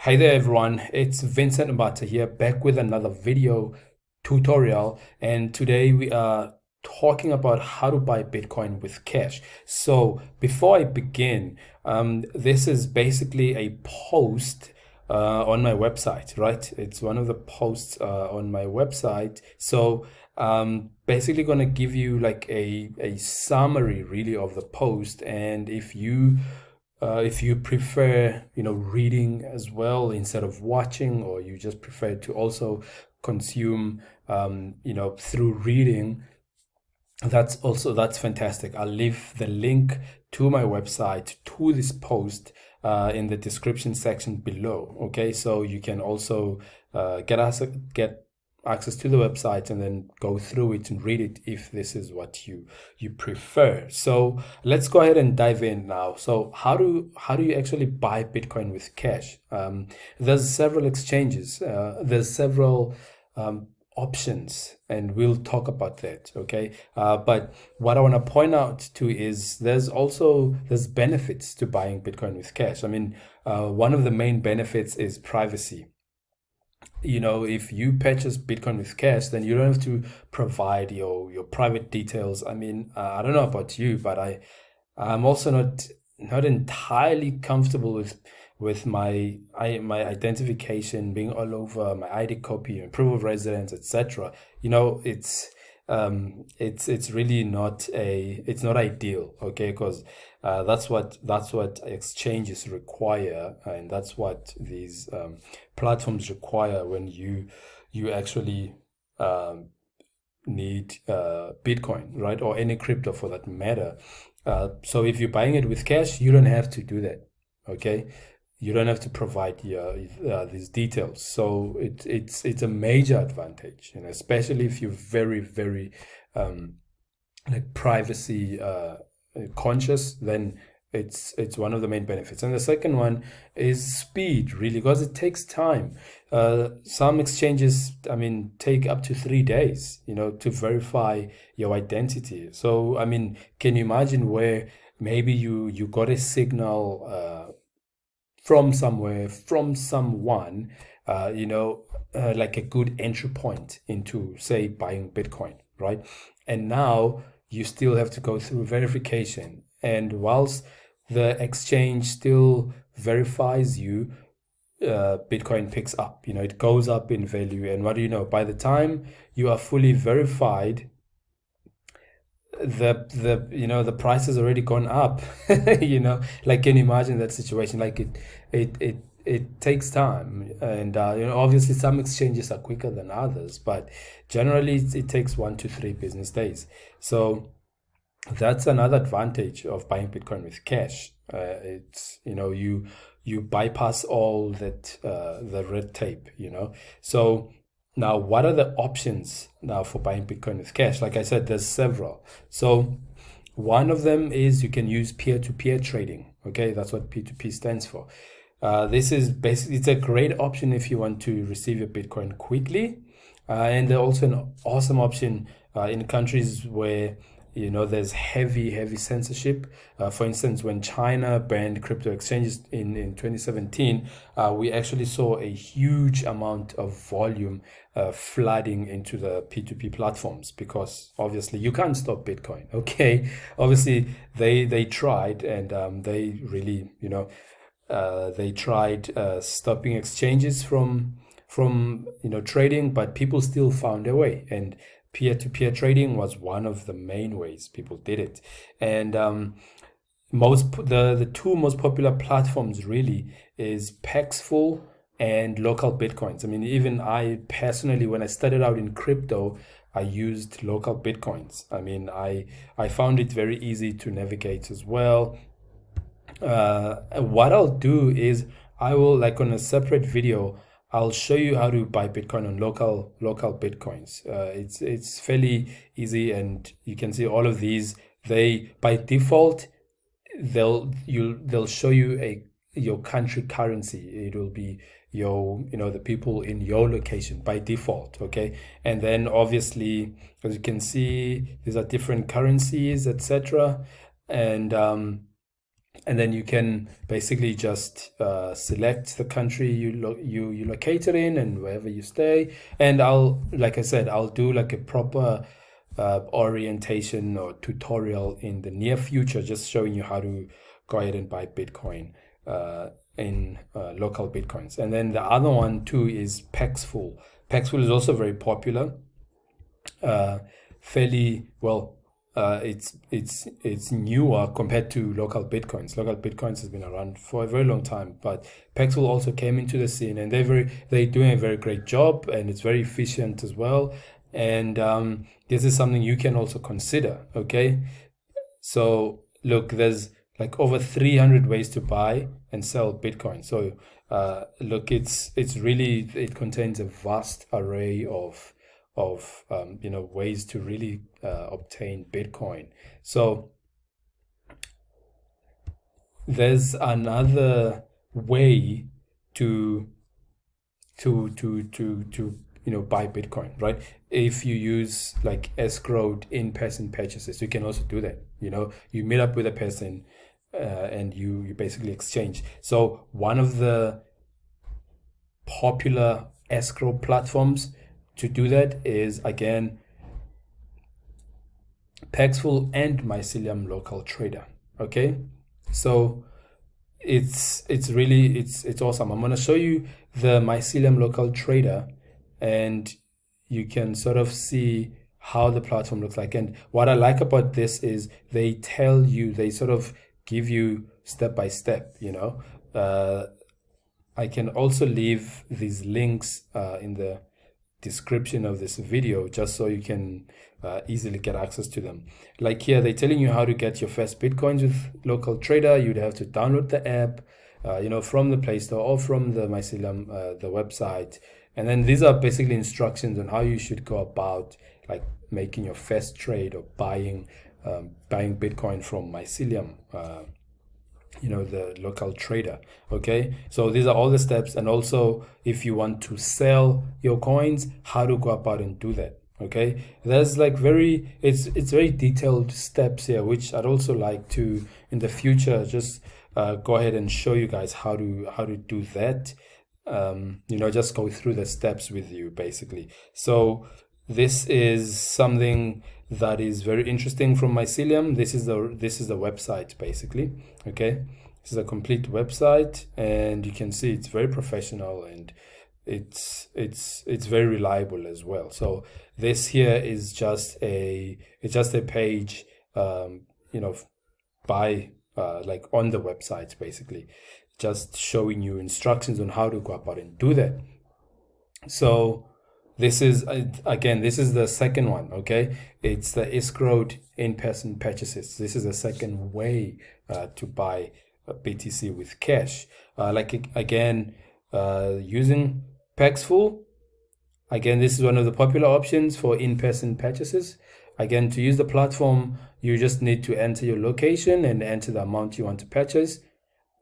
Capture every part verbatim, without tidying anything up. Hi there everyone, it's Vincent Mbatha here, back with another video tutorial, and today we are talking about how to buy Bitcoin with cash. So before I begin, um, this is basically a post uh, on my website, right? It's one of the posts uh, on my website. So um basically going to give you like a, a summary really of the post, and if you Uh, if you prefer, you know, reading as well instead of watching, or you just prefer to also consume, um, you know, through reading, that's also, that's fantastic. I'll leave the link to my website, to this post, uh, in the description section below. Okay, so you can also uh, get us get access to the website and then go through it and read it if this is what you you prefer. So let's go ahead and dive in now. So how do how do you actually buy Bitcoin with cash? Um, there's several exchanges, uh, there's several um, options, and we'll talk about that. Okay, uh, but what I want to point out to is there's also there's benefits to buying Bitcoin with cash. I mean, uh, one of the main benefits is privacy. You know, if you purchase Bitcoin with cash, then you don't have to provide your your private details. I mean, uh, I don't know about you, but I I'm also not not entirely comfortable with with my I my identification being all over my I D copy and proof of residence, et cetera. You know, it's um it's it's really not a it's not ideal. Okay, because uh, that's what that's what exchanges require, and that's what these um, platforms require when you you actually um, need uh, Bitcoin, right, or any crypto for that matter. Uh, so if you're buying it with cash, you don't have to do that. Okay, you don't have to provide your uh, these details, so it, it's it's a major advantage, and especially if you're very very um, like privacy uh, conscious, then it's it's one of the main benefits. And the second one is speed, really, because it takes time. Uh, some exchanges, I mean, take up to three days, you know, to verify your identity. So I mean, can you imagine where maybe you you got a signal Uh, from somewhere, from someone, uh, you know, uh, like a good entry point into, say, buying Bitcoin, right? And now you still have to go through verification. And whilst the exchange still verifies you, uh, Bitcoin picks up, you know, it goes up in value. And what do you know? By the time you are fully verified, the the you know the price has already gone up. You know, like, can you imagine that situation? Like, it it it it takes time, and uh, you know, obviously some exchanges are quicker than others, but generally it, it takes one to three business days. So that's another advantage of buying Bitcoin with cash. Uh, it's, you know, you you bypass all that uh, the red tape, you know. So now, what are the options now for buying Bitcoin with cash? Like I said, there's several. So one of them is you can use peer-to-peer trading. Okay, that's what P two P stands for. Uh, this is basically, it's a great option if you want to receive your Bitcoin quickly. Uh, and they're also an awesome option uh, in countries where, you know, there's heavy, heavy censorship. Uh, for instance, when China banned crypto exchanges in, in twenty seventeen, uh, we actually saw a huge amount of volume uh, flooding into the P two P platforms, because obviously you can't stop Bitcoin. Okay, obviously they they tried, and um, they really, you know, uh, they tried uh, stopping exchanges from from you know trading, but people still found a way, and peer-to-peer trading was one of the main ways people did it. And um, most the, the two most popular platforms really is Paxful and LocalBitcoins. I mean, even I personally, when I started out in crypto, I used LocalBitcoins. I mean, I, I found it very easy to navigate as well. Uh, what I'll do is I will, like on a separate video, I'll show you how to buy Bitcoin on local local Bitcoins. Uh, it's it's fairly easy, and you can see all of these. They by default, they'll you they'll show you a your country currency. It will be your you know the people in your location by default. Okay, and then obviously, as you can see, these are different currencies, et cetera. And um, And then you can basically just uh, select the country you lo you you located in and wherever you stay. And I'll, like I said, I'll do like a proper uh, orientation or tutorial in the near future, just showing you how to go ahead and buy Bitcoin uh, in uh, local Bitcoins. And then the other one too is Paxful. Paxful is also very popular. Uh, fairly well. Uh, it's it's it's newer compared to local Bitcoins. Local Bitcoins has been around for a very long time, but Paxful also came into the scene, and they're very they're doing a very great job, and it's very efficient as well. And um, this is something you can also consider. Okay, so look, there's like over three hundred ways to buy and sell Bitcoin. So uh, look, it's it's really it contains a vast array of. of um, you know, ways to really uh, obtain Bitcoin. So there's another way to to to to to you know, buy Bitcoin, right? If you use like escrowed in-person purchases, you can also do that. You know, you meet up with a person uh, and you you basically exchange. So one of the popular escrow platforms to do that is, again, Paxful and Mycelium Local Trader. Okay, so it's it's really it's it's awesome. I'm gonna show you the Mycelium Local Trader, and you can sort of see how the platform looks like. And what I like about this is they tell you, they sort of give you step by step. You know, uh, I can also leave these links uh, in the description of this video, just so you can uh, easily get access to them. Like here, they're telling you how to get your first Bitcoins with Local Trader. You'd have to download the app, uh, you know, from the Play Store or from the Mycelium, uh, the website. And then these are basically instructions on how you should go about like making your first trade or buying um, buying Bitcoin from Mycelium, uh, you know, the Local Trader. Okay, so these are all the steps, and also if you want to sell your coins, how to go about and do that. Okay, there's like very it's it's very detailed steps here, which I'd also like to in the future just uh, go ahead and show you guys how to how to do that. Um, you know, just go through the steps with you basically. So this is something that is very interesting from Mycelium. This is the this is the website basically. Okay, this is a complete website, and you can see it's very professional, and it's it's it's very reliable as well. So this here is just a it's just a page, um, you know, by uh, like on the website basically, just showing you instructions on how to go about and do that. So this is, again, this is the second one, okay? It's the escrowed in-person purchases. This is the second way uh, to buy a B T C with cash. Uh, like, again, uh, using Paxful. Again, this is one of the popular options for in-person purchases. Again, to use the platform, you just need to enter your location and enter the amount you want to purchase.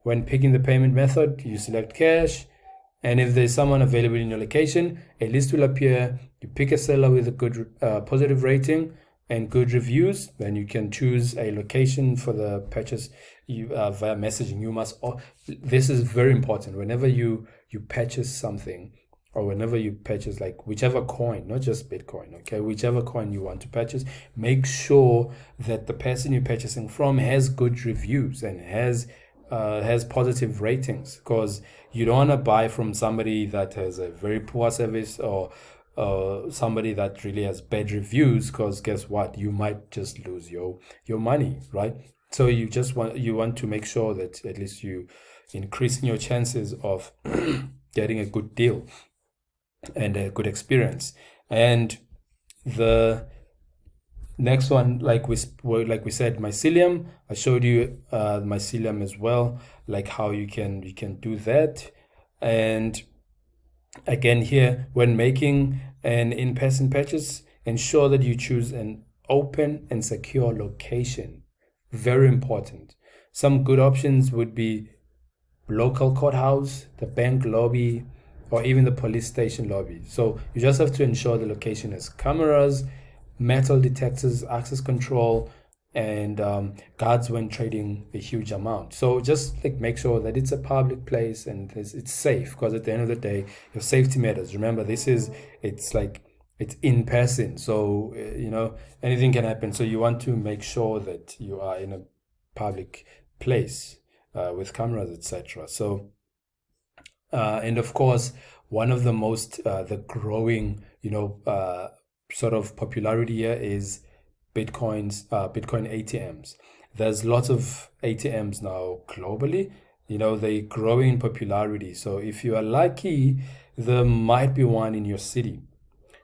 When picking the payment method, you select cash. And if there's someone available in your location, a list will appear. You pick a seller with a good uh, positive rating and good reviews. Then you can choose a location for the purchase you, uh, via messaging. You must, this is very important. Whenever you, you purchase something, or whenever you purchase like whichever coin, not just Bitcoin, okay, whichever coin you want to purchase, make sure that the person you're purchasing from has good reviews and has Uh, has positive ratings, because you don't want to buy from somebody that has a very poor service, or uh, somebody that really has bad reviews, because guess what, you might just lose your your money, right? So you just want you want to make sure that at least you increasing your chances of getting a good deal and a good experience. And the next one, like we like we said, Mycelium. I showed you uh, Mycelium as well, like how you can you can do that. And again, here when making an in-person purchase, ensure that you choose an open and secure location. Very important. Some good options would be local courthouse, the bank lobby, or even the police station lobby. So you just have to ensure the location has cameras, metal detectors, access control, and um, guards when trading a huge amount. So just like make sure that it's a public place and it's safe, because at the end of the day, your safety matters. Remember, this is, it's like, it's in person. So, you know, anything can happen. So you want to make sure that you are in a public place uh, with cameras, et cetera. So, uh, and of course, one of the most, uh, the growing, you know, uh, sort of popularity here is Bitcoin's uh, Bitcoin A T Ms. There's lots of A T Ms now globally. You know, they grow in popularity. So if you are lucky, there might be one in your city.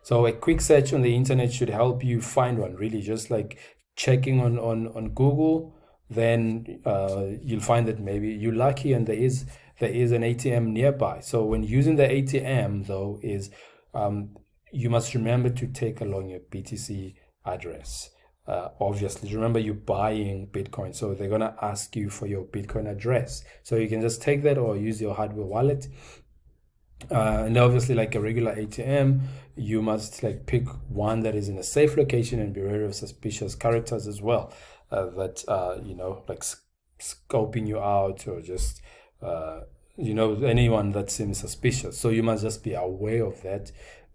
So a quick search on the internet should help you find one, really. Just like checking on, on, on Google, then uh, you'll find that maybe you're lucky and there is, there is an A T M nearby. So when using the A T M though, is um, you must remember to take along your B T C address. Uh, obviously, remember you're buying Bitcoin, so they're gonna ask you for your Bitcoin address. So you can just take that or use your hardware wallet. Uh, and obviously, like a regular A T M, you must like pick one that is in a safe location and be aware of suspicious characters as well. Uh, that uh, you know, like scoping you out, or just uh, you know, anyone that seems suspicious. So you must just be aware of that.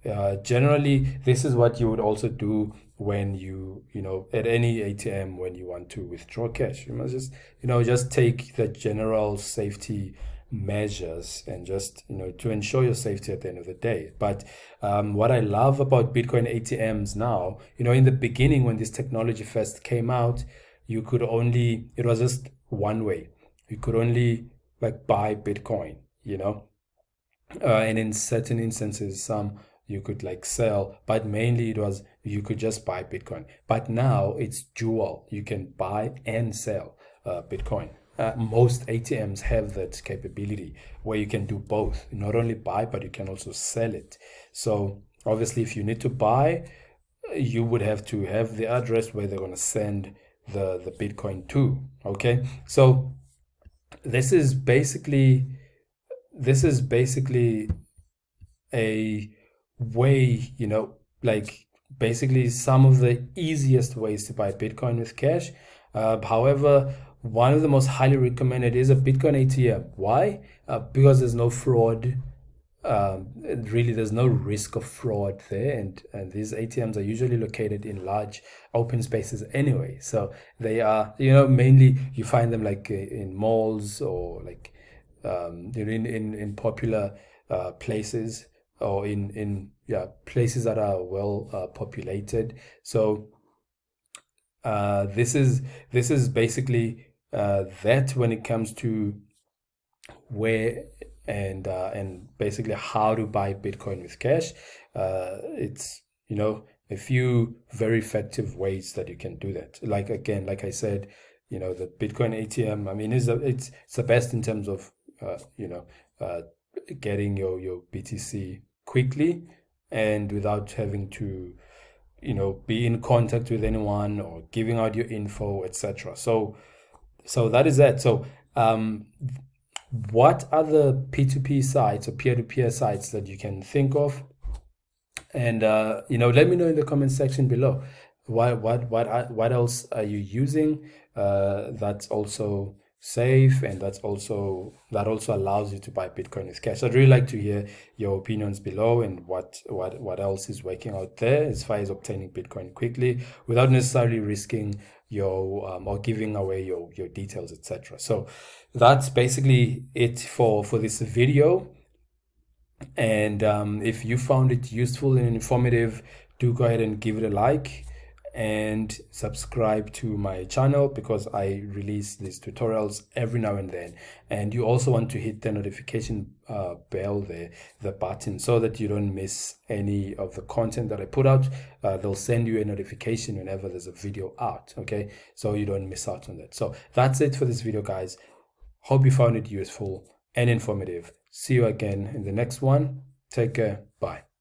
Uh, generally, this is what you would also do when you, you know, at any A T M when you want to withdraw cash. You must just, you know, just take the general safety measures and just, you know, to ensure your safety at the end of the day. But um, what I love about Bitcoin A T Ms now, you know, in the beginning when this technology first came out, you could only, it was just one way. You could only like buy Bitcoin, you know, uh, and in certain instances, some you could like sell, but mainly it was you could just buy Bitcoin. But now it's dual, you can buy and sell uh, Bitcoin. Uh, most A T Ms have that capability where you can do both, not only buy, but you can also sell it. So obviously if you need to buy, you would have to have the address where they're going to send the, the Bitcoin to. Okay. So this is basically, this is basically a way, you know, like basically some of the easiest ways to buy Bitcoin with cash. Uh, however, one of the most highly recommended is a Bitcoin A T M. Why? Uh, because there's no fraud. Um, really, there's no risk of fraud there. And, and these A T Ms are usually located in large open spaces anyway. So they are, you know, mainly you find them like in malls or like um, in, in, in popular uh, places or in, in yeah, places that are well uh, populated. So uh, this is, this is basically Uh, that when it comes to where and uh, and basically how to buy Bitcoin with cash, uh, it's, you know, a few very effective ways that you can do that. Like again, like I said, you know, the Bitcoin A T M, I mean, is it's it's the best in terms of uh, you know uh, getting your your B T C quickly and without having to, you know, be in contact with anyone or giving out your info, et cetera. So. So that is that. So um, what other P two P sites or peer-to-peer sites that you can think of? And, uh, you know, let me know in the comment section below. What, what, what, what else are you using? Uh, that's also safe and that's also, that also allows you to buy Bitcoin with cash. I'd really like to hear your opinions below and what, what, what else is working out there as far as obtaining Bitcoin quickly without necessarily risking your um, or giving away your, your details, et cetera. So that's basically it for, for this video. And um, if you found it useful and informative, do go ahead and give it a like and subscribe to my channel, because I release these tutorials every now and then. And you also want to hit the notification uh, bell there, the button, so that you don't miss any of the content that I put out. Uh, they'll send you a notification whenever there's a video out, okay? So you don't miss out on that. So that's it for this video, guys. Hope you found it useful and informative. See you again in the next one. Take care, bye.